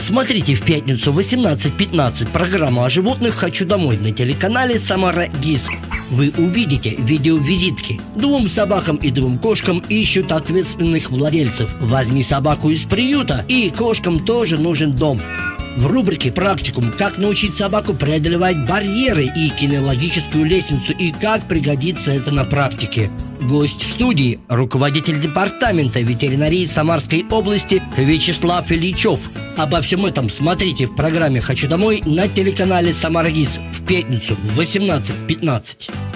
Смотрите в пятницу 18:15 программу о животных «Хочу домой» на телеканале «Самара ГИС». Вы увидите видеовизитки. 2 собакам и 2 кошкам ищут ответственных владельцев. Возьми собаку из приюта, и кошкам тоже нужен дом. В рубрике «Практикум» как научить собаку преодолевать барьеры и кинологическую лестницу и как пригодится это на практике. Гость в студии – руководитель департамента ветеринарии Самарской области Вячеслав Ильичев. Обо всем этом смотрите в программе «Хочу домой» на телеканале «Самара ГИС» в пятницу в 18:15.